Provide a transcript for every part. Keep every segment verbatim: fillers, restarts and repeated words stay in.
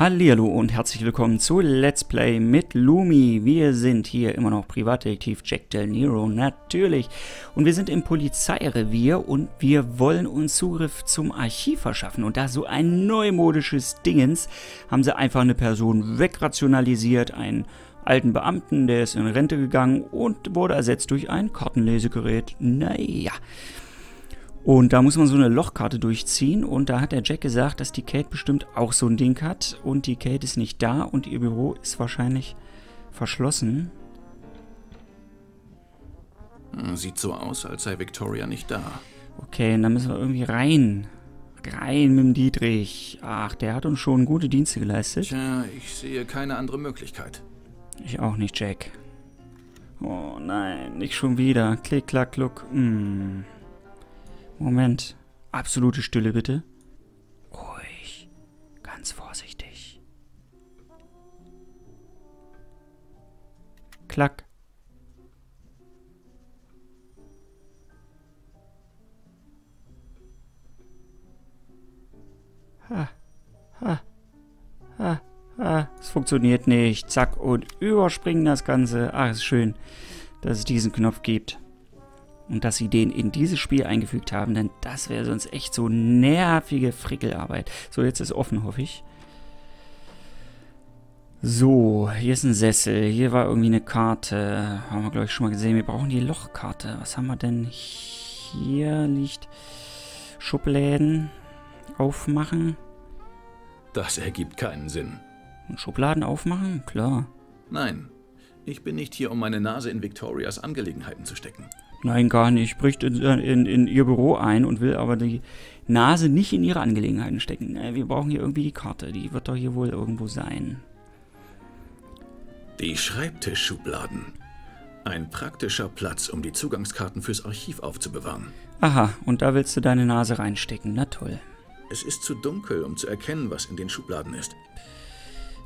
Hallihallo und herzlich willkommen zu Let's Play mit Lumi. Wir sind hier immer noch Privatdetektiv Jack Del Nero, natürlich. Und wir sind im Polizeirevier und wir wollen uns Zugriff zum Archiv verschaffen. Und da so ein neumodisches Dingens haben sie einfach eine Person wegrationalisiert, einen alten Beamten, der ist in Rente gegangen und wurde ersetzt durch ein Kartenlesegerät. Naja. Und da muss man so eine Lochkarte durchziehen und da hat der Jack gesagt, dass die Kate bestimmt auch so ein Ding hat und die Kate ist nicht da und ihr Büro ist wahrscheinlich verschlossen. Sieht so aus, als sei Victoria nicht da. Okay, und dann müssen wir irgendwie rein. Rein mit dem Dietrich. Ach, der hat uns schon gute Dienste geleistet. Tja, ich sehe keine andere Möglichkeit. Ich auch nicht, Jack. Oh nein, nicht schon wieder. Klick, klack, kluck. Hm. Moment. Absolute Stille, bitte. Ruhig. Ganz vorsichtig. Klack. Ha. Ha. Ha. Ha. Es funktioniert nicht. Zack und überspringen das Ganze. Ach, ist schön, dass es diesen Knopf gibt. Und dass sie den in dieses Spiel eingefügt haben, denn das wäre sonst echt so nervige Frickelarbeit. So, jetzt ist offen, hoffe ich. So, hier ist ein Sessel. Hier war irgendwie eine Karte. Haben wir, glaube ich, schon mal gesehen. Wir brauchen die Lochkarte. Was haben wir denn? Hier liegt Schubladen aufmachen. Das ergibt keinen Sinn. Und Schubladen aufmachen? Klar. Nein, ich bin nicht hier, um meine Nase in Victorias Angelegenheiten zu stecken. Nein, gar nicht. Bricht in, in, in ihr Büro ein und will aber die Nase nicht in ihre Angelegenheiten stecken. Wir brauchen hier irgendwie die Karte. Die wird doch hier wohl irgendwo sein. Die Schreibtischschubladen. Ein praktischer Platz, um die Zugangskarten fürs Archiv aufzubewahren. Aha, und da willst du deine Nase reinstecken. Na toll. Es ist zu dunkel, um zu erkennen, was in den Schubladen ist.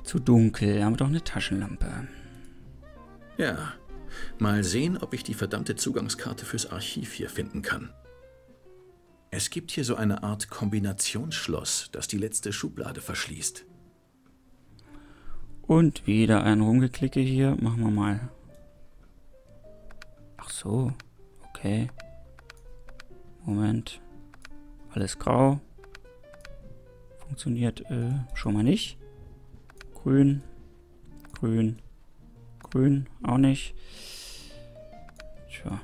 Zu dunkel. Da haben wir doch eine Taschenlampe. Ja. Mal sehen, ob ich die verdammte Zugangskarte fürs Archiv hier finden kann. Es gibt hier so eine Art Kombinationsschloss, das die letzte Schublade verschließt. Und wieder ein Rumgeklicke hier. Machen wir mal. Ach so. Okay. Moment. Alles grau. Funktioniert äh, schon mal nicht. Grün. Grün. Grün, auch nicht. Tja.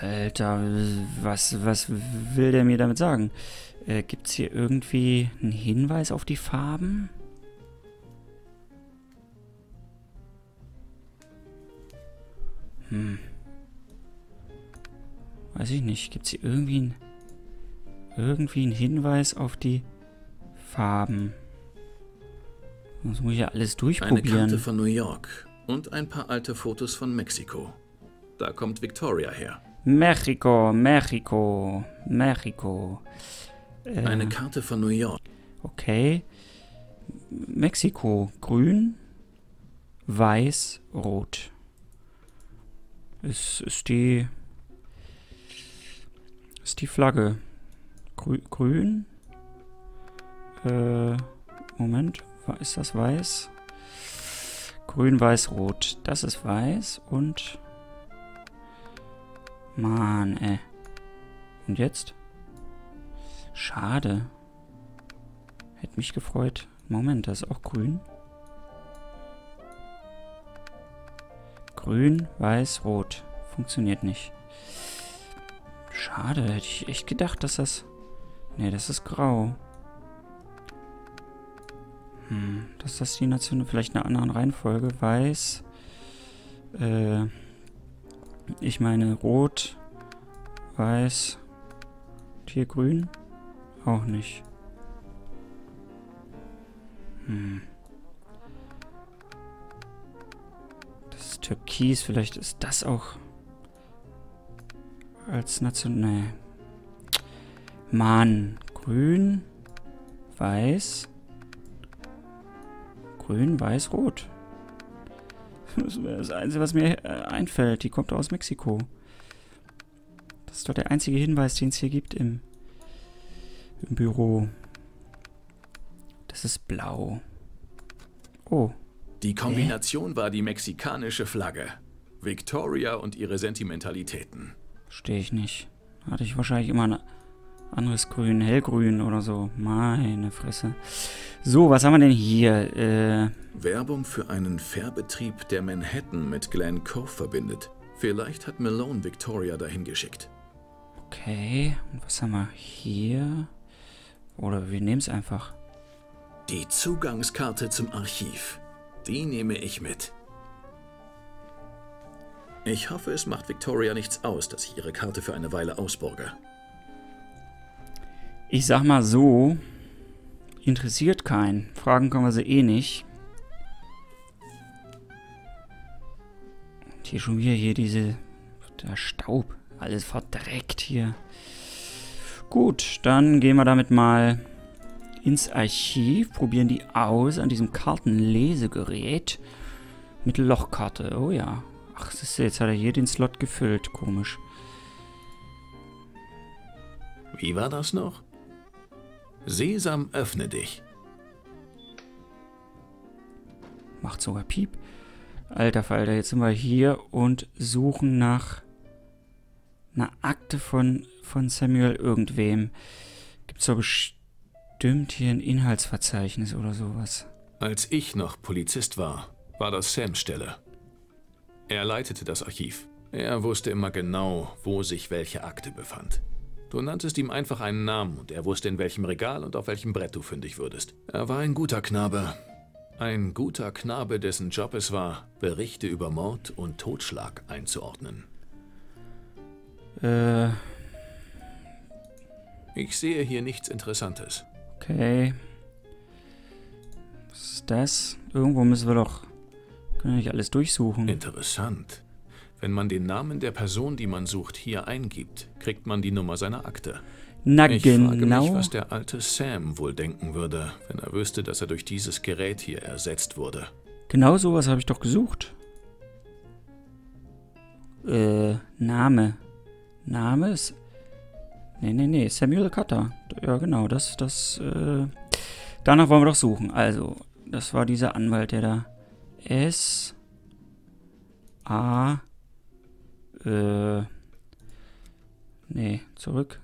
Alter, was, was will der mir damit sagen? Äh, gibt's hier irgendwie einen Hinweis auf die Farben? Hm. Weiß ich nicht. Gibt's hier irgendwie einen... Irgendwie ein Hinweis auf die Farben. Sonst muss ich ja alles durchprobieren. Eine Karte von New York und ein paar alte Fotos von Mexiko. Da kommt Victoria her. Mexiko, Mexiko, Mexiko. Äh, eine Karte von New York. Okay. Mexiko, grün, weiß, rot. Es ist die... Ist die Flagge. Grün. Äh, Moment. Ist das weiß? Grün, weiß, rot. Das ist weiß und... Mann, ey. Und jetzt? Schade. Hätte mich gefreut. Moment, das ist auch grün. Grün, weiß, rot. Funktioniert nicht. Schade. Hätte ich echt gedacht, dass das... Ne, das ist grau. Hm, dass das die Nation vielleicht in einer anderen Reihenfolge. Weiß. Äh, ich meine rot. Weiß. Tiergrün. Auch nicht. Hm. Das ist Türkis. Vielleicht ist das auch als Nation... Ne. Mann, grün, weiß, grün, weiß, rot. Das ist das Einzige, was mir einfällt. Die kommt aus Mexiko. Das ist doch der einzige Hinweis, den es hier gibt im, im Büro. Das ist blau. Oh. Die Kombination Hä? war die mexikanische Flagge. Victoria und ihre Sentimentalitäten. Verstehe ich nicht. Hatte ich wahrscheinlich immer ein anderes Grün, hellgrün oder so. Meine Fresse. So, was haben wir denn hier? Äh, Werbung für einen Fährbetrieb, der Manhattan mit Glen Cove verbindet. Vielleicht hat Malone Victoria dahin geschickt. Okay, und was haben wir hier? Oder wir nehmen es einfach. Die Zugangskarte zum Archiv. Die nehme ich mit. Ich hoffe, es macht Victoria nichts aus, dass ich ihre Karte für eine Weile ausborge. Ich sag mal so, interessiert keinen. Fragen können wir sie eh nicht. Und hier schon wieder hier diese... Der Staub. Alles verdreckt hier. Gut, dann gehen wir damit mal ins Archiv. Probieren die aus an diesem Kartenlesegerät. Mit Lochkarte. Oh ja. Ach, siehst du, jetzt hat er hier den Slot gefüllt. Komisch. Wie war das noch? Sesam, öffne dich. Macht sogar Piep. Alter Falter, jetzt sind wir hier und suchen nach einer Akte von, von Samuel irgendwem. Gibt's doch bestimmt hier ein Inhaltsverzeichnis oder sowas. Als ich noch Polizist war, war das Sams Stelle. Er leitete das Archiv. Er wusste immer genau, wo sich welche Akte befand. Du nanntest ihm einfach einen Namen und er wusste, in welchem Regal und auf welchem Brett du fündig würdest. Er war ein guter Knabe. Ein guter Knabe, dessen Job es war, Berichte über Mord und Totschlag einzuordnen. Äh. Ich sehe hier nichts Interessantes. Okay. Was ist das? Irgendwo müssen wir doch... Können wir nicht alles durchsuchen. Interessant. Wenn man den Namen der Person, die man sucht, hier eingibt, kriegt man die Nummer seiner Akte. Na ich genau. Ich frage mich, was der alte Sam wohl denken würde, wenn er wüsste, dass er durch dieses Gerät hier ersetzt wurde. Genau sowas habe ich doch gesucht. Äh, Name. Name ist... Nee, nee, nee. Samuel Cutter. Ja, genau. Das, das, äh... Danach wollen wir doch suchen. Also, das war dieser Anwalt, der da... S A äh, nee, zurück.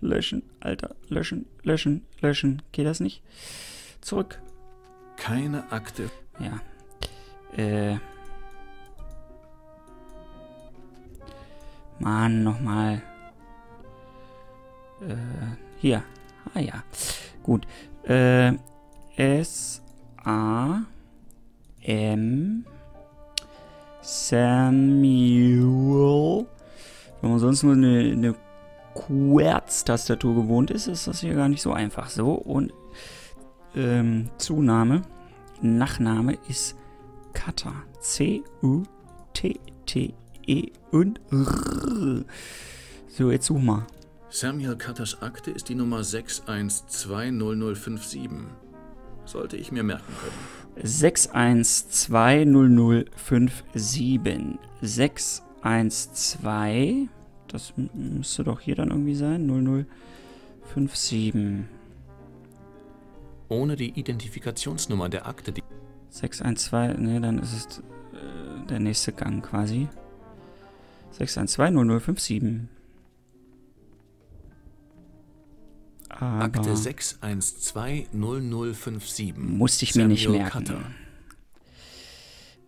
Löschen, Alter, löschen, löschen, löschen. Geht das nicht? Zurück. Keine Akte. Ja. Äh. Mann, nochmal. Äh, hier. Ah ja. Gut. Äh, S A M. Samuel. Wenn man sonst nur eine, eine Querz-Tastatur gewohnt ist, ist das hier gar nicht so einfach. So, und ähm, Zunahme, Nachname ist Cutter. C U T T E und R. So, jetzt such mal. Samuel Cutters Akte ist die Nummer sechs eins zwei null null fünf sieben. Sollte ich mir merken können. sechs eins zwei null null fünf sieben. sechs eins zwei. Das müsste doch hier dann irgendwie sein. null null fünf sieben. Ohne die Identifikationsnummer der Akte. Die sechs eins zwei. Ne, dann ist es äh, der nächste Gang quasi. sechs eins zwei null null fünf sieben. Aber Akte sechs eins zwei null null fünf sieben. Musste ich mir Samuel nicht merken. Cutter.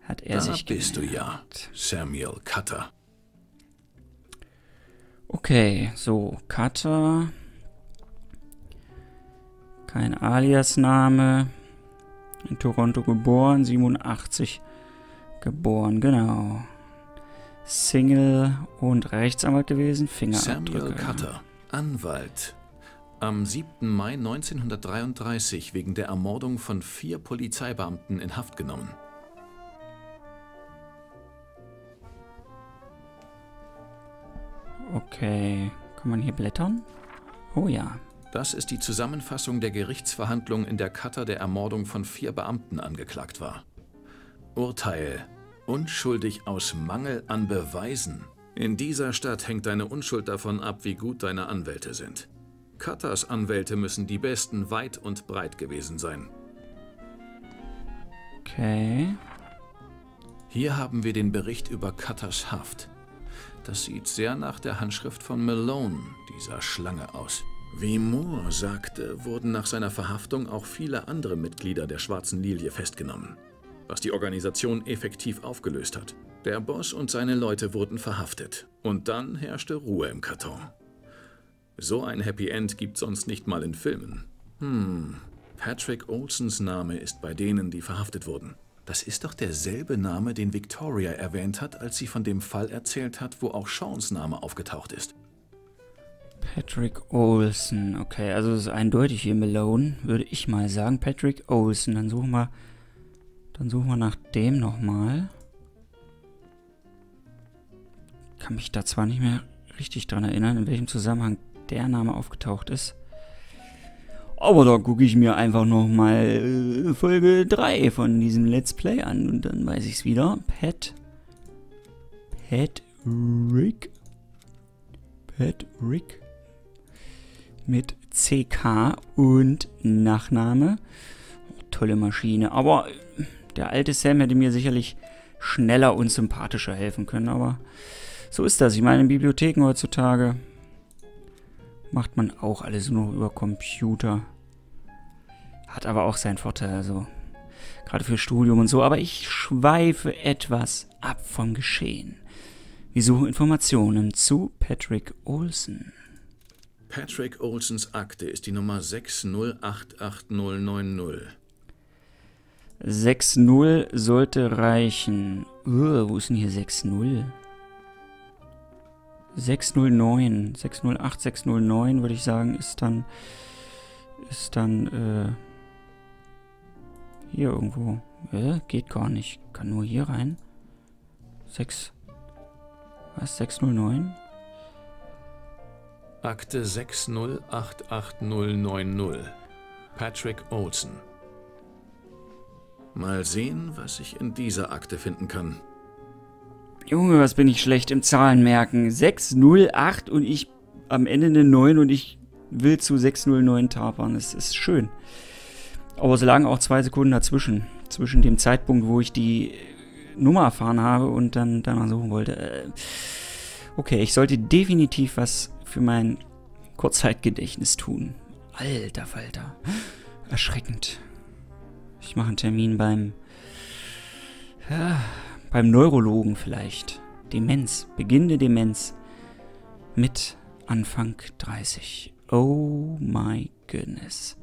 Hat er da sich gemerkt. Da bist du ja, Samuel Cutter. Okay, so, Cutter. Kein Aliasname. In Toronto geboren, siebenundachtzig geboren, genau. Single und Rechtsanwalt gewesen, Fingerabdrücke. Samuel Cutter, Anwalt. Am siebten Mai neunzehnhundertdreiunddreißig wegen der Ermordung von vier Polizeibeamten in Haft genommen. Okay, kann man hier blättern? Oh ja. Das ist die Zusammenfassung der Gerichtsverhandlung, in der Cutter der Ermordung von vier Beamten angeklagt war. Urteil: unschuldig aus Mangel an Beweisen. In dieser Stadt hängt deine Unschuld davon ab, wie gut deine Anwälte sind. Cutters Anwälte müssen die besten weit und breit gewesen sein. Okay. Hier haben wir den Bericht über Cutters Haft. Das sieht sehr nach der Handschrift von Malone, dieser Schlange, aus. Wie Moore sagte, wurden nach seiner Verhaftung auch viele andere Mitglieder der Schwarzen Lilie festgenommen, was die Organisation effektiv aufgelöst hat. Der Boss und seine Leute wurden verhaftet und dann herrschte Ruhe im Karton. So ein Happy End gibt's sonst nicht mal in Filmen. Hm, Patrick Olsons Name ist bei denen, die verhaftet wurden. Das ist doch derselbe Name, den Victoria erwähnt hat, als sie von dem Fall erzählt hat, wo auch Seans Name aufgetaucht ist. Patrick Olson, okay, also das ist eindeutig hier Malone, würde ich mal sagen. Patrick Olson, dann suchen wir, dann suchen wir nach dem nochmal. Kann mich da zwar nicht mehr richtig dran erinnern, in welchem Zusammenhang der Name aufgetaucht ist. Aber da gucke ich mir einfach nochmal äh, Folge drei von diesem Let's Play an und dann weiß ich es wieder. Pat. Patrick. Patrick. Mit C K und Nachname. Tolle Maschine. Aber der alte Sam hätte mir sicherlich schneller und sympathischer helfen können. Aber so ist das. Ich meine, in Bibliotheken heutzutage macht man auch alles nur über Computer. Hat aber auch seinen Vorteil, also gerade für Studium und so. Aber ich schweife etwas ab vom Geschehen. Wir suchen Informationen zu Patrick Olson. Patrick Olsons Akte ist die Nummer sechs null acht acht null neun null. sechs null sollte reichen. Uah, wo ist denn hier sechs null? sechs null neun, sechs null acht, sechs null neun würde ich sagen, ist dann, ist dann, äh, hier irgendwo, äh, geht gar nicht, kann nur hier rein, sechs, was, sechs null neun? Akte sechs null acht acht null neun null, Patrick Olson. Mal sehen, was ich in dieser Akte finden kann. Junge, was bin ich schlecht im Zahlenmerken. sechs null acht und ich am Ende eine neun und ich will zu sechs null neun tapern. Das ist schön. Aber es lagen auch zwei Sekunden dazwischen. Zwischen dem Zeitpunkt, wo ich die Nummer erfahren habe und dann danach suchen wollte. Okay, ich sollte definitiv was für mein Kurzzeitgedächtnis tun. Alter Falter. Erschreckend. Ich mache einen Termin beim... Ja. Beim Neurologen vielleicht. Demenz. Beginnende Demenz. Mit Anfang dreißig. Oh my goodness.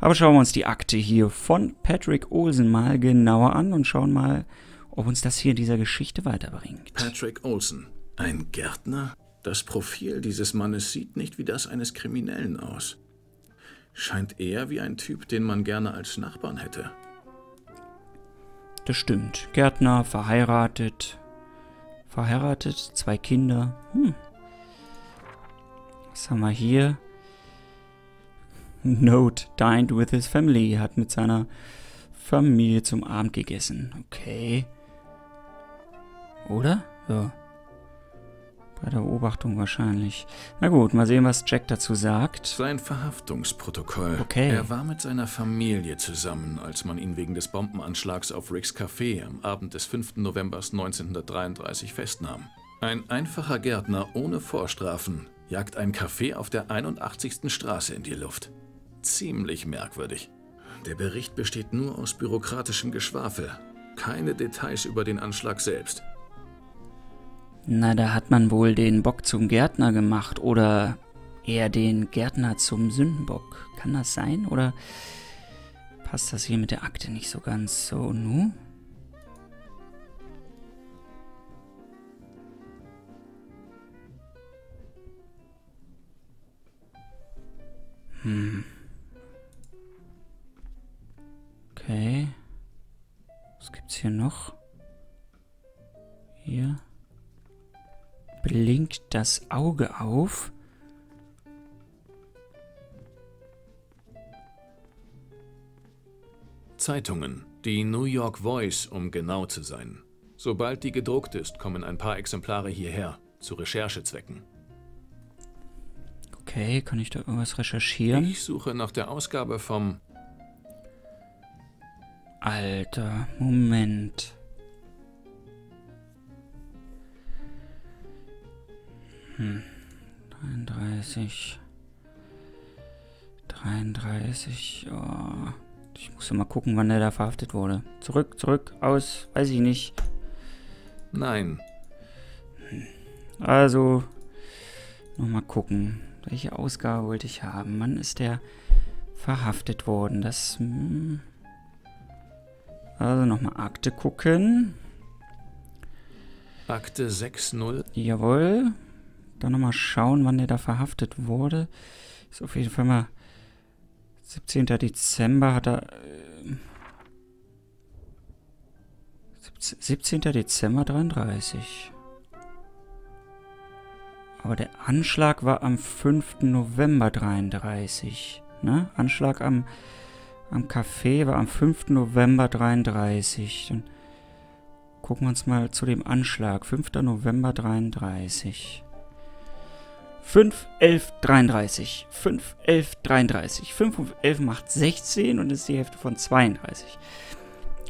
Aber schauen wir uns die Akte hier von Patrick Olson mal genauer an und schauen mal, ob uns das hier in dieser Geschichte weiterbringt. Patrick Olson. Ein Gärtner? Das Profil dieses Mannes sieht nicht wie das eines Kriminellen aus. Scheint eher wie ein Typ, den man gerne als Nachbarn hätte. Das stimmt. Gärtner, verheiratet. Verheiratet, zwei Kinder. Hm. Was haben wir hier? Note. Dined with his family. Hat mit seiner Familie zum Abend gegessen. Okay. Oder? Ja. Bei der Beobachtung wahrscheinlich. Na gut, mal sehen, was Jack dazu sagt. Sein Verhaftungsprotokoll. Okay. Er war mit seiner Familie zusammen, als man ihn wegen des Bombenanschlags auf Ricks Café am Abend des fünften November neunzehnhundertdreiunddreißig festnahm. Ein einfacher Gärtner ohne Vorstrafen jagt ein Café auf der einundachtzigsten Straße in die Luft. Ziemlich merkwürdig. Der Bericht besteht nur aus bürokratischem Geschwafel. Keine Details über den Anschlag selbst. Na, da hat man wohl den Bock zum Gärtner gemacht oder eher den Gärtner zum Sündenbock. Kann das sein? Oder passt das hier mit der Akte nicht so ganz so, nu? Hm. Okay. Was gibt's hier noch? Hier. Blinkt das Auge auf? Zeitungen, die New York Voice, um genau zu sein. Sobald die gedruckt ist, kommen ein paar Exemplare hierher, zu Recherchezwecken. Okay, kann ich da irgendwas recherchieren? Ich suche nach der Ausgabe vom... Alter, Moment. Hm. dreiunddreißig. dreiunddreißig. Oh. Ich muss ja mal gucken, wann der da verhaftet wurde. Zurück, zurück, aus, weiß ich nicht. Nein. Also, nochmal gucken. Welche Ausgabe wollte ich haben? Wann ist der verhaftet worden? Das. Also nochmal Akte gucken. Akte sechs null. Jawohl. Dann nochmal schauen, wann der da verhaftet wurde. Ist auf jeden Fall mal siebzehnten Dezember hat er... Äh, siebzehnten Dezember dreiunddreißig. Aber der Anschlag war am fünften November dreiunddreißig. Ne? Anschlag am, am Café war am fünften November dreiunddreißig. Dann gucken wir uns mal zu dem Anschlag. fünfter November dreiunddreißig. fünf elf dreiunddreißig. fünf elf dreiunddreißig. fünf und elf macht sechzehn und ist die Hälfte von zweiunddreißig.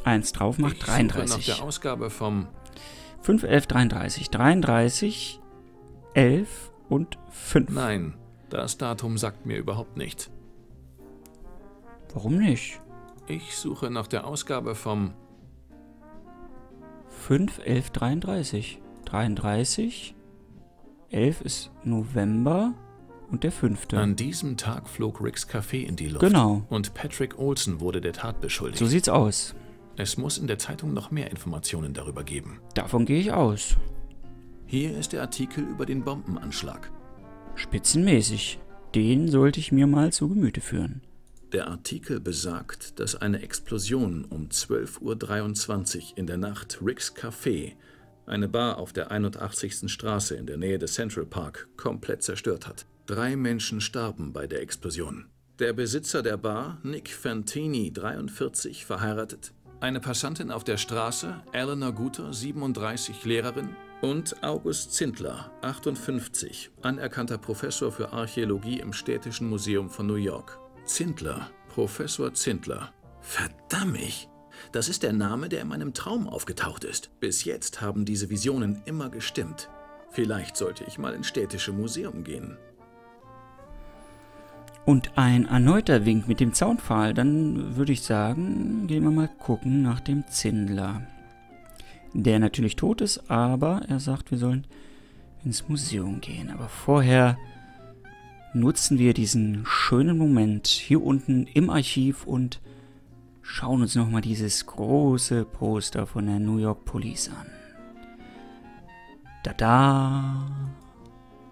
eins drauf macht ich dreiunddreißig. Ich suche nach der Ausgabe vom fünf elf dreiunddreißig. dreiunddreißig, elf und fünf. Nein, das Datum sagt mir überhaupt nichts. Warum nicht? Ich suche nach der Ausgabe vom fünf elf dreiunddreißig. dreiunddreißig, elf ist November und der fünfte An diesem Tag flog Ricks Café in die Luft. Genau. Und Patrick Olson wurde der Tat beschuldigt. So sieht's aus. Es muss in der Zeitung noch mehr Informationen darüber geben. Davon gehe ich aus. Hier ist der Artikel über den Bombenanschlag. Spitzenmäßig. Den sollte ich mir mal zu Gemüte führen. Der Artikel besagt, dass eine Explosion um zwölf Uhr dreiundzwanzig in der Nacht Ricks Café, eine Bar auf der einundachtzigsten Straße in der Nähe des Central Park, komplett zerstört hat. Drei Menschen starben bei der Explosion. Der Besitzer der Bar, Nick Fantini, dreiundvierzig, verheiratet. Eine Passantin auf der Straße, Eleanor Gutter, siebenunddreißig, Lehrerin. Und August Zindler, achtundfünfzig, anerkannter Professor für Archäologie im Städtischen Museum von New York. Zindler, Professor Zindler. Verdammt! Das ist der Name, der in meinem Traum aufgetaucht ist. Bis jetzt haben diese Visionen immer gestimmt. Vielleicht sollte ich mal ins Städtische Museum gehen. Und ein erneuter Wink mit dem Zaunpfahl. Dann würde ich sagen, gehen wir mal gucken nach dem Zindler. Der natürlich tot ist, aber er sagt, wir sollen ins Museum gehen. Aber vorher nutzen wir diesen schönen Moment hier unten im Archiv und schauen uns nochmal dieses große Poster von der New York Police an. Tada!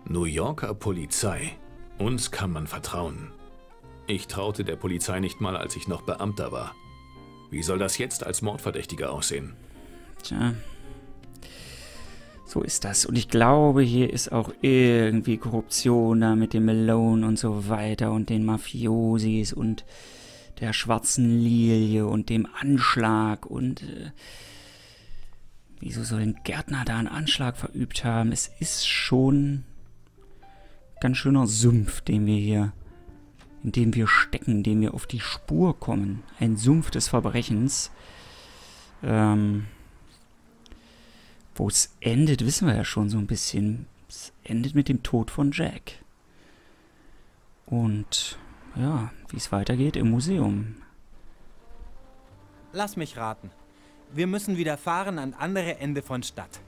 New Yorker Polizei. Uns kann man vertrauen. Ich traute der Polizei nicht mal, als ich noch Beamter war. Wie soll das jetzt als Mordverdächtiger aussehen? Tja, so ist das. Und ich glaube, hier ist auch irgendwie Korruption da mit dem Malone und so weiter und den Mafiosis und der Schwarzen Lilie und dem Anschlag und äh, wieso soll ein Gärtner da einen Anschlag verübt haben? Es ist schon ganz schöner Sumpf, den wir hier, in dem wir stecken, in dem wir auf die Spur kommen. Ein Sumpf des Verbrechens. Ähm... Wo es endet, wissen wir ja schon so ein bisschen. Es endet mit dem Tod von Jack. Und ja, wie es weitergeht im Museum. Lass mich raten. Wir müssen wieder fahren an andere Ende von Stadt.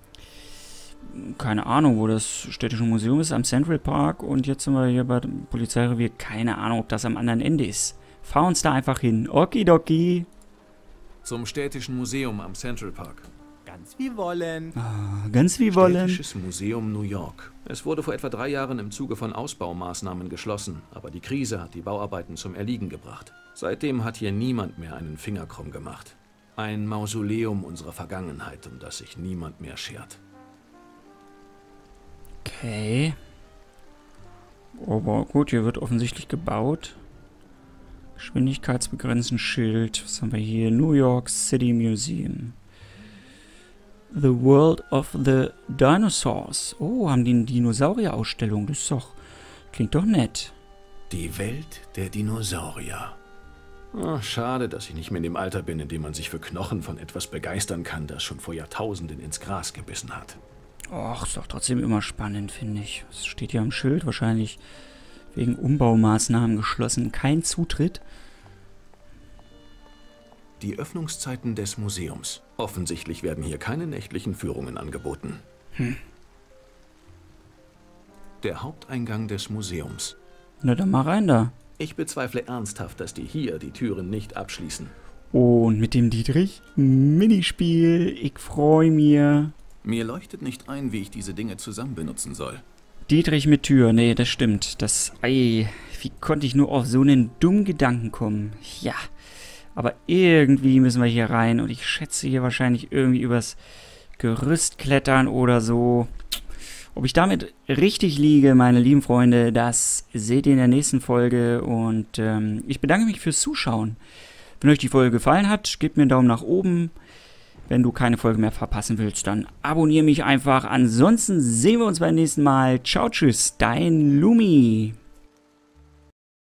Keine Ahnung, wo das Städtische Museum ist, am Central Park. Und jetzt sind wir hier bei dem Polizeirevier. Keine Ahnung, ob das am anderen Ende ist. Fahr uns da einfach hin. Okidoki. Zum Städtischen Museum am Central Park. Ganz wie wollen. Ah, ganz wie wollen. Städtisches Museum New York. Es wurde vor etwa drei Jahren im Zuge von Ausbaumaßnahmen geschlossen, aber die Krise hat die Bauarbeiten zum Erliegen gebracht. Seitdem hat hier niemand mehr einen Finger krumm gemacht. Ein Mausoleum unserer Vergangenheit, um das sich niemand mehr schert. Okay. Aber gut, hier wird offensichtlich gebaut. Geschwindigkeitsbegrenzten Schild. Was haben wir hier? New York City Museum. The World of the Dinosaurs. Oh, haben die eine Dinosaurier-Ausstellung. Das ist doch, klingt doch nett. Die Welt der Dinosaurier. Ach, schade, dass ich nicht mehr in dem Alter bin, in dem man sich für Knochen von etwas begeistern kann, das schon vor Jahrtausenden ins Gras gebissen hat. Och, ist doch trotzdem immer spannend, finde ich. Es steht hier am Schild, wahrscheinlich wegen Umbaumaßnahmen geschlossen. Kein Zutritt. Die Öffnungszeiten des Museums. Offensichtlich werden hier keine nächtlichen Führungen angeboten. Hm. Der Haupteingang des Museums. Na dann mal rein da. Ich bezweifle ernsthaft, dass die hier die Türen nicht abschließen. Und mit dem Dietrich? Minispiel, ich freue mich. Mir leuchtet nicht ein, wie ich diese Dinge zusammen benutzen soll. Dietrich mit Tür, nee, das stimmt. Das, ei, wie konnte ich nur auf so einen dummen Gedanken kommen? Ja, aber irgendwie müssen wir hier rein und ich schätze hier wahrscheinlich irgendwie übers Gerüst klettern oder so. Ob ich damit richtig liege, meine lieben Freunde, das seht ihr in der nächsten Folge. Und ähm, ich bedanke mich fürs Zuschauen. Wenn euch die Folge gefallen hat, gebt mir einen Daumen nach oben. Wenn du keine Folge mehr verpassen willst, dann abonniere mich einfach. Ansonsten sehen wir uns beim nächsten Mal. Ciao, tschüss, dein Lumi.